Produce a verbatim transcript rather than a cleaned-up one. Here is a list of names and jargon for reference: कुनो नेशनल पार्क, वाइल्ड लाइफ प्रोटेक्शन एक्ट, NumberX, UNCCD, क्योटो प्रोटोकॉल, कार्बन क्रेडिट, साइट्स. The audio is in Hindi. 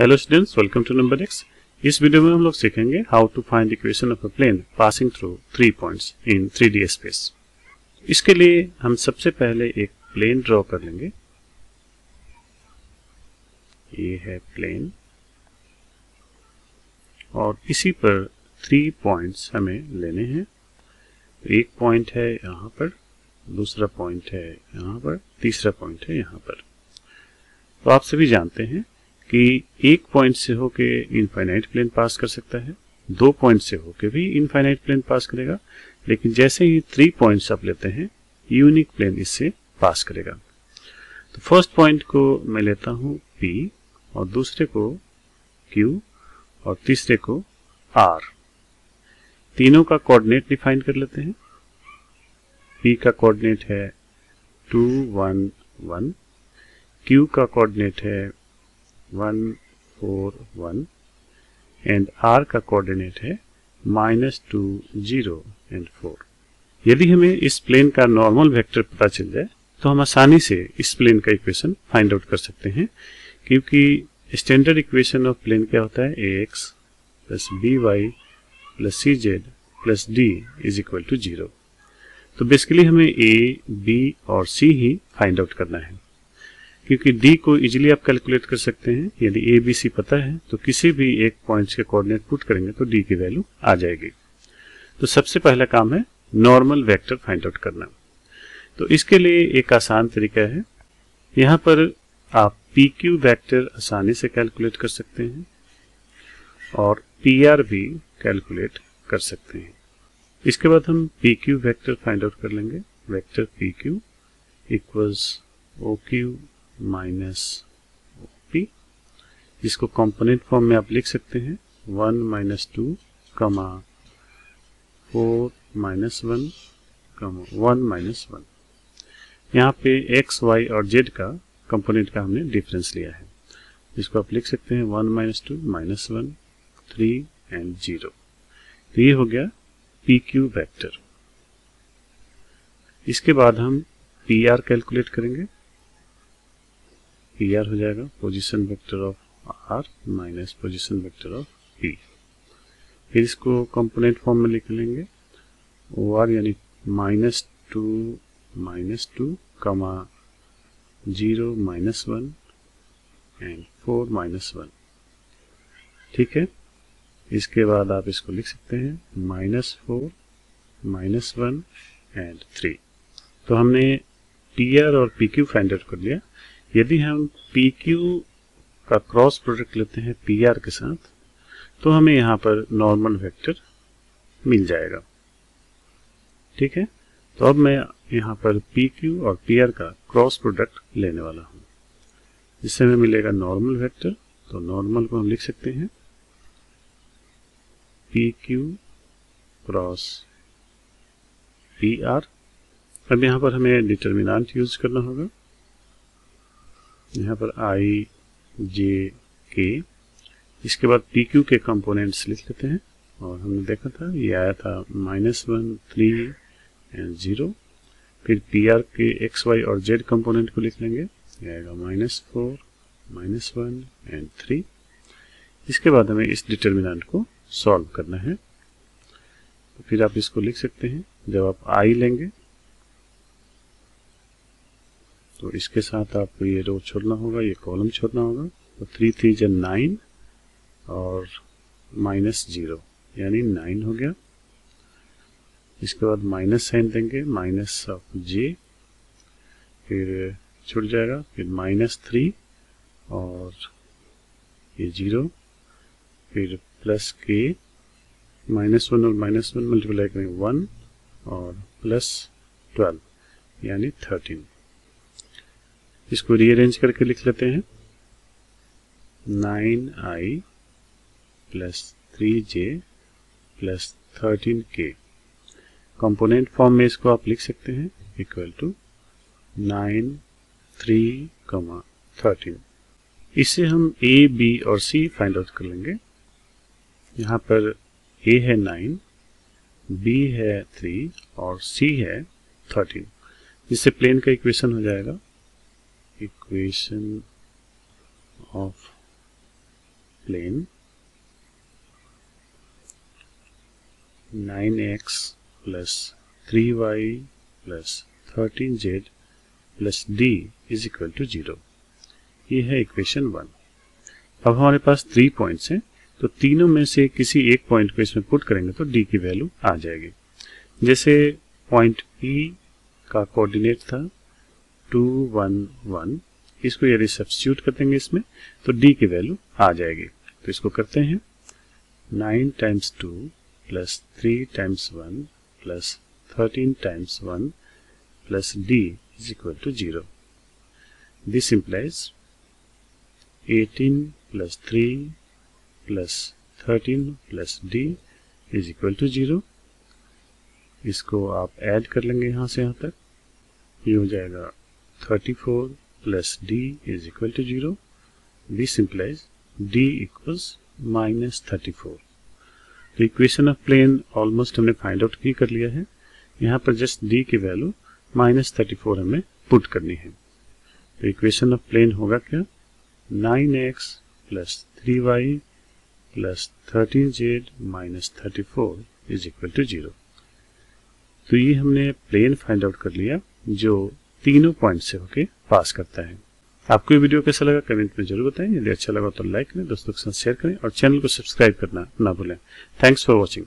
Hello students, welcome to number X. इस वीडियो में हम लोग सीखेंगे how to find equation of a plane passing through three points in three D space. इसके लिए हम सबसे पहले एक प्लेन ड्रॉ कर लेंगे। ये है प्लेन और इसी पर थ्री पॉइंट्स हमें लेने हैं। एक पॉइंट है यहाँ पर, दूसरा पॉइंट है यहाँ पर, तीसरा पॉइंट है यहाँ पर। तो आप सभी जानते हैं कि एक पॉइंट से होके इनफाइनाइट प्लेन पास कर सकता है, दो पॉइंट से होके भी इनफाइनाइट प्लेन पास करेगा, लेकिन जैसे ही थ्री पॉइंट्स आप लेते हैं यूनिक प्लेन इससे पास करेगा। तो फर्स्ट पॉइंट को मैं लेता हूँ P और दूसरे को Q और तीसरे को R। तीनों का कोऑर्डिनेट डिफाइन कर लेते हैं। P का कोऑर्डिनेट है टू वन वन, Q का कोऑर्डिनेट है one four one and R का कोऑर्डिनेट है minus two zero and four. यदि हमें इस प्लेन का नॉर्मल वेक्टर पता चल जाए तो हम आसानी से इस प्लेन का इक्वेशन फाइंड आउट कर सकते हैं, क्योंकि स्टैंडर्ड इक्वेशन ऑफ प्लेन क्या होता है, a x plus b y plus c z plus d is equal to zero. तो बेसिकली हमें ए, बी और सी ही फाइंड आउट करना है, क्योंकि D को इजीली आप कैलकुलेट कर सकते हैं। यदि A, B, C पता है तो किसी भी एक पॉइंट्स के कोऑर्डिनेट पुट करेंगे तो D की वैल्यू आ जाएगी। तो सबसे पहला काम है नॉर्मल वेक्टर फाइंड आउट करना। तो इसके लिए एक आसान तरीका है, यहाँ पर आप P Q वेक्टर आसानी से कैलकुलेट कर सकते हैं और P R भी कैलकुलेट कर सकते हैं। इसके बाद हम P Q vector find out कर लेंगे। Vector P Q equals O Q minus P, जिसको कंपोनेंट फॉर्म में आप लिख सकते हैं one minus two comma four minus one comma one minus one. यहाँ पे एक्स, वाई और जेड का कंपोनेंट का हमने डिफरेंस लिया है, जिसको आप लिख सकते हैं one minus two minus one three and zero. तो ये हो गया पी क्यू वैक्टर। इसके बाद हम पी आर कैलकुलेट करेंगे। P R हो जाएगा position vector of R minus position vector of P। फिर इसको कंपोनेंट फॉर्म में लिख लेंगे O R यानी minus two minus two comma zero minus one and four minus one. ठीक है, इसके बाद आप इसको लिख सकते हैं minus four minus one and three. तो हमने P R और P Q फाइंड आउट कर लिया। यदि हम P Q का क्रॉस प्रोडक्ट लेते हैं P R के साथ तो हमें यहाँ पर नॉर्मल वेक्टर मिल जाएगा। ठीक है, तो अब मैं यहाँ पर P Q और P R का क्रॉस प्रोडक्ट लेने वाला हूँ, जिससे हमें मिलेगा नॉर्मल वेक्टर। तो नॉर्मल को हम लिख सकते हैं P Q cross P R। अब यहाँ पर हमें डिटर्मिनेंट यूज करना होगा। यहाँ पर I, J, K, इसके बाद P Q के कंपोनेंट्स लिख लेते हैं और हमने देखा था ये आया था minus one three and zero. फिर P R के X, Y और Z कंपोनेंट को लिख लेंगे, ये आएगा minus four minus one and three. इसके बाद हमें इस डिटर्मिनेंट को सॉल्व करना है। तो फिर आप इसको लिख सकते हैं, जब आप I लेंगे तो इसके साथ आपको ये रो छोड़ना होगा, ये कॉलम छोड़ना होगा। तो थ्री थ्री जन नाइन और माइनस जीरो यानी नाइन हो गया। इसके बाद माइनस साइन देंगे, माइनस ऑफ जे, फिर छुट जाएगा, फिर माइनस थ्री और ये जीरो, फिर प्लस के, माइनस वन और माइनस वन मल्टीप्लाई करेंगे वन और प्लस ट्वेल्व यानी थर्टीन। इसको रीअरेंज करके लिख लेते हैं nine i plus three j plus thirteen k. Component form में इसको आप लिख सकते हैं equal to nine three comma thirteen. इससे हम ए, बी और सी फाइंड आउट कर लेंगे। यहाँ पर ए है नाइन, बी है थ्री और सी है थर्टीन, जिससे प्लेन का इक्वेशन हो जाएगा equation of plane, nine x plus three y plus thirteen z plus d is equal to zero. ये है इक्वेशन वन। अब हमारे पास थ्री पॉइंट्स हैं, तो तीनों में से किसी एक पॉइंट को इसमें पुट करेंगे तो d की वैल्यू आ जाएगी। जैसे पॉइंट P का कोऑर्डिनेट था टू वन वन, इसको यदि सब्स्टिट्यूट कर देंगे इसमें तो d की वैल्यू आ जाएगी। तो इसको करते हैं, nine times two plus three times one plus thirteen times one plus d is equal to zero. This implies eighteen plus three plus thirteen plus d is equal to zero. इसको आप ऐड कर लेंगे यहाँ से यहाँ तक, ये हो जाएगा thirty four plus d is equal to zero. This implies d equals minus thirty four. तो इक्वेशन ऑफ प्लेन ऑलमोस्ट हमने फाइंड आउट की कर लिया है। यहाँ पर जस्ट d की वैल्यू माइनस थर्टी फोर हमें पुट करनी है। तो इक्वेशन ऑफ प्लेन होगा क्या, nine x plus three y plus thirteen z minus thirty four is equal to zero. तो ये हमने प्लेन फाइंड आउट कर लिया जो तीनों पॉइंट से होके पास करता है। आपको ये वीडियो कैसा लगा कमेंट में जरूर बताएं। यदि अच्छा लगा तो लाइक करें, दोस्तों के साथ शेयर करें और चैनल को सब्सक्राइब करना ना भूलें। Thanks for watching.